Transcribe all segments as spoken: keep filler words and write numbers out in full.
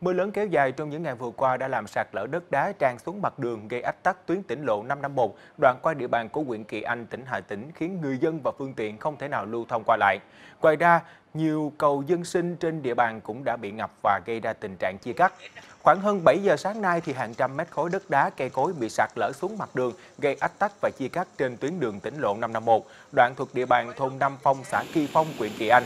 Mưa lớn kéo dài trong những ngày vừa qua đã làm sạt lở đất đá tràn xuống mặt đường, gây ách tắc tuyến tỉnh lộ năm năm một đoạn qua địa bàn của huyện Kỳ Anh, tỉnh Hà Tĩnh, khiến người dân và phương tiện không thể nào lưu thông qua lại. Ngoài ra, nhiều cầu dân sinh trên địa bàn cũng đã bị ngập và gây ra tình trạng chia cắt. Khoảng hơn bảy giờ sáng nay thì hàng trăm mét khối đất đá, cây cối bị sạt lở xuống mặt đường, gây ách tắc và chia cắt trên tuyến đường tỉnh lộ năm năm một, đoạn thuộc địa bàn thôn Nam Phong, xã Kỳ Phong, huyện Kỳ Anh.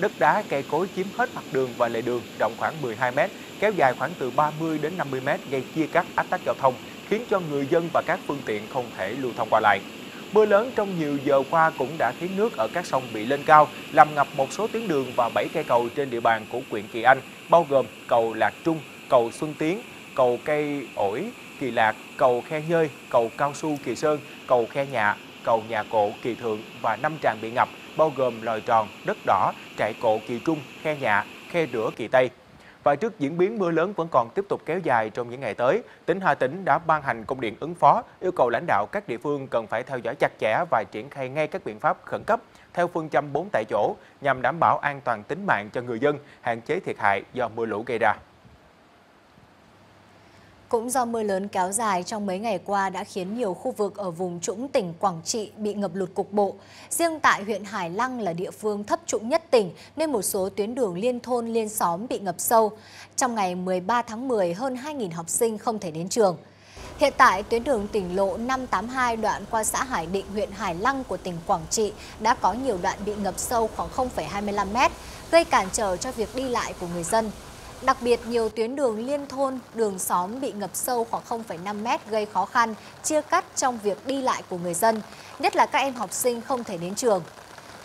Đất đá, cây cối chiếm hết mặt đường và lề đường, rộng khoảng mười hai mét, kéo dài khoảng từ ba mươi đến năm mươi mét, gây chia cắt, ách tắc giao thông, khiến cho người dân và các phương tiện không thể lưu thông qua lại. Mưa lớn trong nhiều giờ qua cũng đã khiến nước ở các sông bị lên cao, làm ngập một số tuyến đường và bảy cây cầu trên địa bàn của huyện Kỳ Anh, bao gồm cầu Lạc Trung, cầu Xuân Tiến, cầu Cây Ổi, Kỳ Lạc, cầu Khe Nhơi, cầu Cao Su, Kỳ Sơn, cầu Khe Nhà, cầu Nhà Cộ, Kỳ Thượng và năm tràn bị ngập, bao gồm Lòi Tròn, Đất Đỏ, Trại Cộ, Kỳ Trung, Khe Nhạ, Khe Rửa, Kỳ Tây. Và trước diễn biến mưa lớn vẫn còn tiếp tục kéo dài trong những ngày tới, tỉnh Hà Tĩnh đã ban hành công điện ứng phó, yêu cầu lãnh đạo các địa phương cần phải theo dõi chặt chẽ và triển khai ngay các biện pháp khẩn cấp theo phương châm bốn tại chỗ nhằm đảm bảo an toàn tính mạng cho người dân, hạn chế thiệt hại do mưa lũ gây ra. Cũng do mưa lớn kéo dài trong mấy ngày qua đã khiến nhiều khu vực ở vùng trũng tỉnh Quảng Trị bị ngập lụt cục bộ. Riêng tại huyện Hải Lăng là địa phương thấp trũng nhất tỉnh nên một số tuyến đường liên thôn, liên xóm bị ngập sâu. Trong ngày mười ba tháng mười, hơn hai nghìn học sinh không thể đến trường. Hiện tại, tuyến đường tỉnh lộ năm tám hai đoạn qua xã Hải Định, huyện Hải Lăng của tỉnh Quảng Trị đã có nhiều đoạn bị ngập sâu khoảng không phẩy hai mươi lăm mét, gây cản trở cho việc đi lại của người dân. Đặc biệt, nhiều tuyến đường liên thôn, đường xóm bị ngập sâu khoảng không phẩy năm mét, gây khó khăn, chia cắt trong việc đi lại của người dân, nhất là các em học sinh không thể đến trường.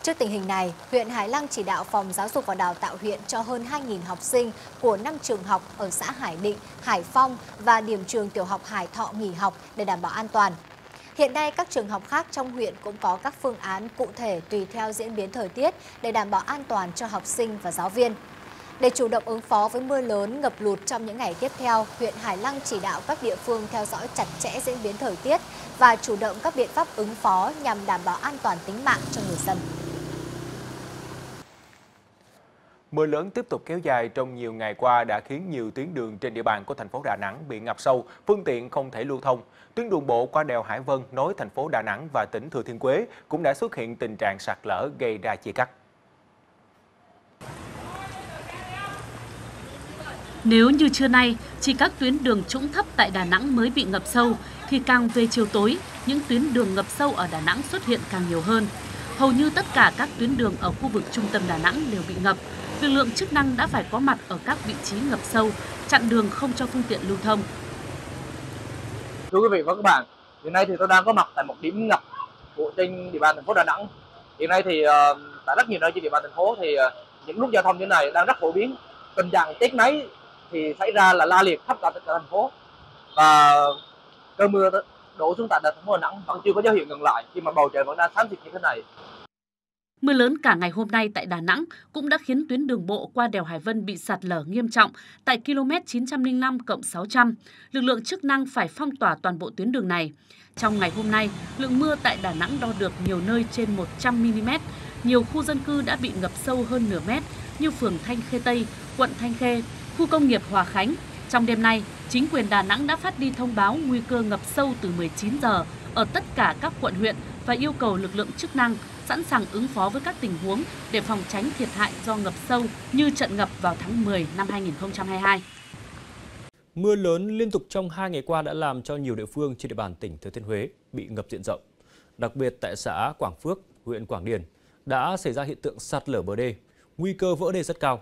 Trước tình hình này, huyện Hải Lăng chỉ đạo Phòng Giáo dục và Đào tạo huyện cho hơn hai nghìn học sinh của năm trường học ở xã Hải Định, Hải Phong và điểm trường tiểu học Hải Thọ nghỉ học để đảm bảo an toàn. Hiện nay, các trường học khác trong huyện cũng có các phương án cụ thể tùy theo diễn biến thời tiết để đảm bảo an toàn cho học sinh và giáo viên. Để chủ động ứng phó với mưa lớn, ngập lụt trong những ngày tiếp theo, huyện Hải Lăng chỉ đạo các địa phương theo dõi chặt chẽ diễn biến thời tiết và chủ động các biện pháp ứng phó nhằm đảm bảo an toàn tính mạng cho người dân. Mưa lớn tiếp tục kéo dài trong nhiều ngày qua đã khiến nhiều tuyến đường trên địa bàn của thành phố Đà Nẵng bị ngập sâu, phương tiện không thể lưu thông. Tuyến đường bộ qua đèo Hải Vân nối thành phố Đà Nẵng và tỉnh Thừa Thiên Huế cũng đã xuất hiện tình trạng sạt lở gây ra chia cắt. Nếu như trưa nay, chỉ các tuyến đường trũng thấp tại Đà Nẵng mới bị ngập sâu, thì càng về chiều tối, những tuyến đường ngập sâu ở Đà Nẵng xuất hiện càng nhiều hơn. Hầu như tất cả các tuyến đường ở khu vực trung tâm Đà Nẵng đều bị ngập. Lực lượng chức năng đã phải có mặt ở các vị trí ngập sâu, chặn đường không cho phương tiện lưu thông. Thưa quý vị và các bạn, hiện nay thì tôi đang có mặt tại một điểm ngập của trên địa bàn thành phố Đà Nẵng. Hiện nay thì uh, tại rất nhiều nơi trên địa bàn thành phố thì uh, những lúc giao thông như này đang rất phổ biến, tình trạng tiếc náy thì xảy ra là la liệt khắp cả thành phố, và cơn mưa đổ xuống tại thành phố Đà Nẵng vẫn chưa có dấu hiệu ngừng lại khi mà bầu trời vẫn đang xám xịt như thế này. Mưa lớn cả ngày hôm nay tại Đà Nẵng cũng đã khiến tuyến đường bộ qua đèo Hải Vân bị sạt lở nghiêm trọng tại ki lô mét chín trăm lẻ năm cộng sáu trăm. Lực lượng chức năng phải phong tỏa toàn bộ tuyến đường này. Trong ngày hôm nay, lượng mưa tại Đà Nẵng đo được nhiều nơi trên một trăm mi-li-mét. Nhiều khu dân cư đã bị ngập sâu hơn nửa mét như phường Thanh Khê Tây, quận Thanh Khê, khu công nghiệp Hòa Khánh. Trong đêm nay, chính quyền Đà Nẵng đã phát đi thông báo nguy cơ ngập sâu từ mười chín giờ ở tất cả các quận huyện và yêu cầu lực lượng chức năng sẵn sàng ứng phó với các tình huống để phòng tránh thiệt hại do ngập sâu như trận ngập vào tháng mười năm hai nghìn không trăm hai mươi hai. Mưa lớn liên tục trong hai ngày qua đã làm cho nhiều địa phương trên địa bàn tỉnh Thừa Thiên Huế bị ngập diện rộng. Đặc biệt tại xã Quảng Phước, huyện Quảng Điền đã xảy ra hiện tượng sạt lở bờ đê, nguy cơ vỡ đê rất cao.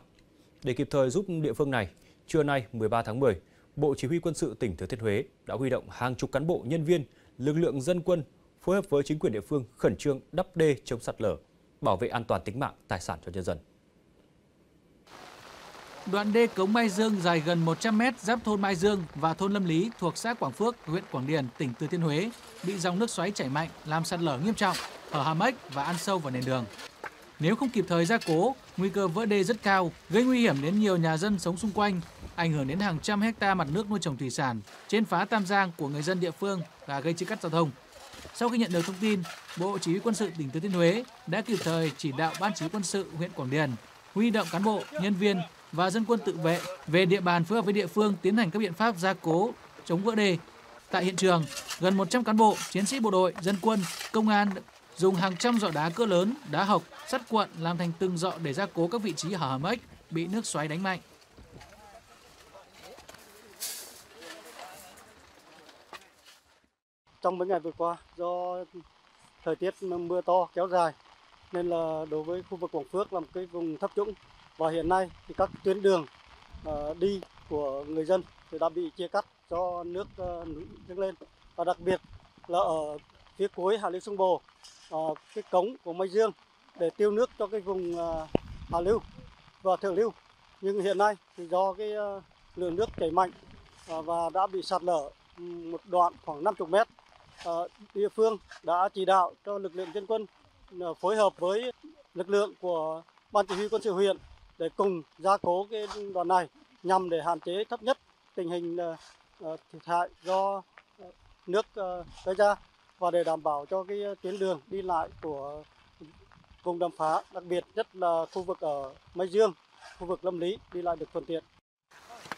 Để kịp thời giúp địa phương này, trưa nay mười ba tháng mười, Bộ Chỉ huy Quân sự tỉnh Thừa Thiên Huế đã huy động hàng chục cán bộ, nhân viên, lực lượng dân quân phối hợp với chính quyền địa phương khẩn trương đắp đê chống sạt lở, bảo vệ an toàn tính mạng, tài sản cho nhân dân. Đoạn đê Cống Mai Dương dài gần một trăm mét giáp thôn Mai Dương và thôn Lâm Lý thuộc xã Quảng Phước, huyện Quảng Điền, tỉnh Thừa Thiên Huế bị dòng nước xoáy chảy mạnh làm sạt lở nghiêm trọng, hở hàm ếch và ăn sâu vào nền đường. Nếu không kịp thời gia cố, nguy cơ vỡ đê rất cao, gây nguy hiểm đến nhiều nhà dân sống xung quanh, ảnh hưởng đến hàng trăm hecta mặt nước nuôi trồng thủy sản, trên phá tam giang của người dân địa phương và gây chia cắt giao thông. Sau khi nhận được thông tin, Bộ Chỉ huy Quân sự tỉnh Thừa Thiên Huế đã kịp thời chỉ đạo Ban Chỉ huy Quân sự huyện Quảng Điền huy động cán bộ, nhân viên, và dân quân tự vệ về địa bàn phối hợp với địa phương tiến hành các biện pháp gia cố, chống vỡ đê. Tại hiện trường, gần một trăm cán bộ, chiến sĩ bộ đội, dân quân, công an dùng hàng trăm giỏ đá cỡ lớn, đá hộc, sắt cuộn làm thành từng giọ để gia cố các vị trí hở hàm ếch bị nước xoáy đánh mạnh. Trong mấy ngày vừa qua, do thời tiết mưa to kéo dài nên là đối với khu vực Quảng Phước là một cái vùng thấp trũng, và hiện nay thì các tuyến đường đi của người dân thì đã bị chia cắt do nước dâng lên, và đặc biệt là ở phía cuối hạ lưu sông Bồ, cái cống của Mai Dương để tiêu nước cho cái vùng hạ lưu và thượng lưu. Nhưng hiện nay thì do cái lượng nước chảy mạnh và đã bị sạt lở một đoạn khoảng năm mươi mét. Địa phương đã chỉ đạo cho lực lượng dân quân phối hợp với lực lượng của Ban Chỉ huy Quân sự huyện để cùng gia cố cái đoạn này nhằm để hạn chế thấp nhất tình hình thiệt hại do nước gây ra, và để đảm bảo cho cái tuyến đường đi lại của vùng đầm phá, đặc biệt nhất là khu vực ở Mai Dương, khu vực Lâm Lý đi lại được thuận tiện.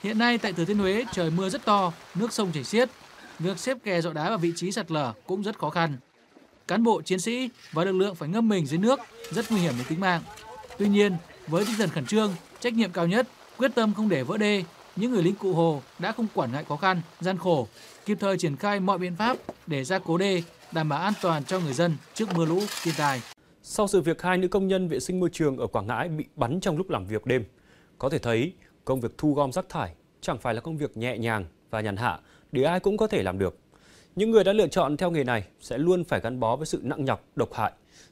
Hiện nay tại Thừa Thiên Huế trời mưa rất to, nước sông chảy xiết, việc xếp kè giọ đá vào vị trí sạt lở cũng rất khó khăn. Cán bộ, chiến sĩ và lực lượng phải ngâm mình dưới nước, rất nguy hiểm đến tính mạng. Tuy nhiên, với tinh thần khẩn trương, trách nhiệm cao nhất, quyết tâm không để vỡ đê, những người lính Cụ Hồ đã không quản ngại khó khăn, gian khổ, kịp thời triển khai mọi biện pháp để gia cố đê, đảm bảo an toàn cho người dân trước mưa lũ, thiên tai. Sau sự việc hai nữ công nhân vệ sinh môi trường ở Quảng Ngãi bị bắn trong lúc làm việc đêm, có thể thấy công việc thu gom rác thải chẳng phải là công việc nhẹ nhàng và nhàn hạ để ai cũng có thể làm được. Những người đã lựa chọn theo nghề này sẽ luôn phải gắn bó với sự nặng nhọc, độc hại,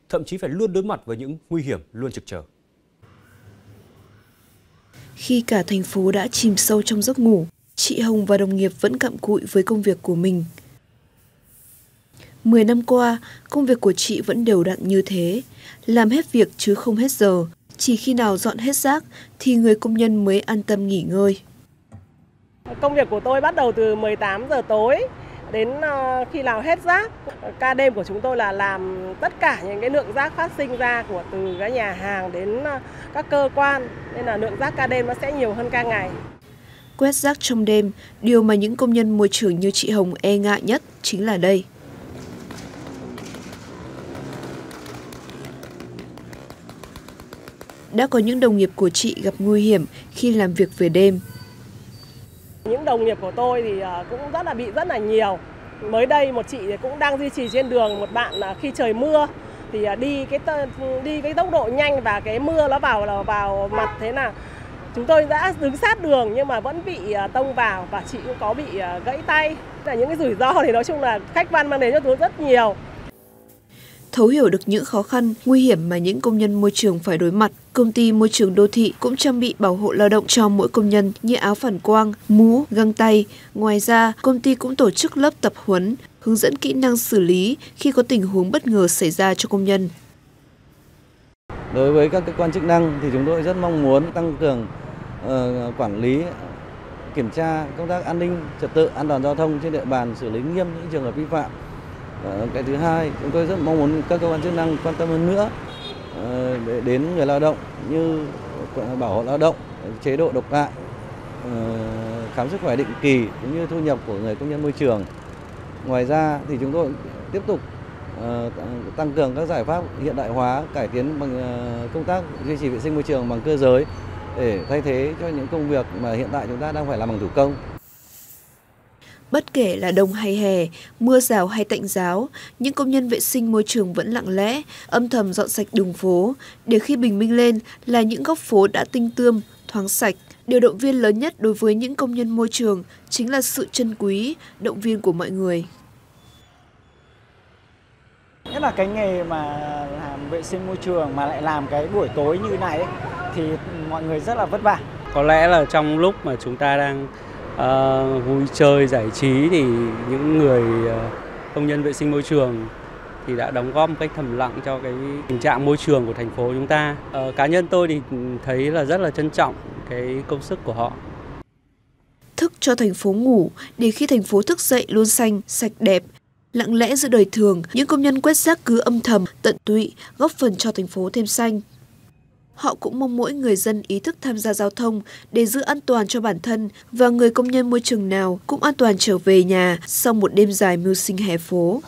thậm chí phải luôn đối mặt với những nguy hiểm luôn trực chờ. Khi cả thành phố đã chìm sâu trong giấc ngủ, chị Hồng và đồng nghiệp vẫn cặm cụi với công việc của mình. mười năm qua, công việc của chị vẫn đều đặn như thế, làm hết việc chứ không hết giờ. Chỉ khi nào dọn hết rác thì người công nhân mới an tâm nghỉ ngơi. Công việc của tôi bắt đầu từ mười tám giờ tối đến khi nào hết rác. Ca đêm của chúng tôi là làm tất cả những cái lượng rác phát sinh ra của từ các nhà hàng đến các cơ quan, nên là lượng rác ca đêm nó sẽ nhiều hơn ca ngày. Quét rác trong đêm, điều mà những công nhân môi trường như chị Hồng e ngại nhất chính là đây. Đã có những đồng nghiệp của chị gặp nguy hiểm khi làm việc về đêm. Những đồng nghiệp của tôi thì cũng rất là bị rất là nhiều. Mới đây một chị cũng đang duy trì trên đường một bạn khi trời mưa thì đi cái đi cái tốc độ nhanh và cái mưa nó vào vào mặt, thế là chúng tôi đã đứng sát đường nhưng mà vẫn bị tông vào, và chị cũng có bị gãy tay. Là những cái rủi ro thì nói chung là khách quan mang đến cho tôi rất nhiều. Thấu hiểu được những khó khăn, nguy hiểm mà những công nhân môi trường phải đối mặt, Công ty Môi trường Đô thị cũng trang bị bảo hộ lao động cho mỗi công nhân như áo phản quang, mũ, găng tay. Ngoài ra, công ty cũng tổ chức lớp tập huấn, hướng dẫn kỹ năng xử lý khi có tình huống bất ngờ xảy ra cho công nhân. Đối với các cơ quan chức năng thì chúng tôi rất mong muốn tăng cường uh, quản lý, kiểm tra công tác an ninh, trật tự, an toàn giao thông trên địa bàn, xử lý nghiêm những trường hợp vi phạm. Cái thứ hai, chúng tôi rất mong muốn các cơ quan chức năng quan tâm hơn nữa để đến người lao động như bảo hộ lao động, chế độ độc hại, khám sức khỏe định kỳ cũng như thu nhập của người công nhân môi trường. Ngoài ra thì chúng tôi tiếp tục tăng cường các giải pháp hiện đại hóa, cải tiến bằng công tác duy trì vệ sinh môi trường bằng cơ giới để thay thế cho những công việc mà hiện tại chúng ta đang phải làm bằng thủ công. Bất kể là đông hay hè, mưa rào hay tạnh ráo, những công nhân vệ sinh môi trường vẫn lặng lẽ, âm thầm dọn sạch đường phố, để khi bình minh lên là những góc phố đã tinh tươm, thoáng sạch. Điều động viên lớn nhất đối với những công nhân môi trường chính là sự trân quý, động viên của mọi người. Nhất là cái nghề mà làm vệ sinh môi trường mà lại làm cái buổi tối như này ấy, thì mọi người rất là vất vả. Có lẽ là trong lúc mà chúng ta đang À, vui chơi giải trí thì những người công nhân vệ sinh môi trường thì đã đóng góp một cách thầm lặng cho cái tình trạng môi trường của thành phố chúng ta. À, cá nhân tôi thì thấy là rất là trân trọng cái công sức của họ. Thức cho thành phố ngủ để khi thành phố thức dậy luôn xanh, sạch đẹp. Lặng lẽ giữa đời thường, những công nhân quét rác cứ âm thầm, tận tụy góp phần cho thành phố thêm xanh. họ cũng mong mỗi người dân ý thức tham gia giao thông để giữ an toàn cho bản thân và người công nhân môi trường nào cũng an toàn trở về nhà sau một đêm dài mưu sinh hè phố.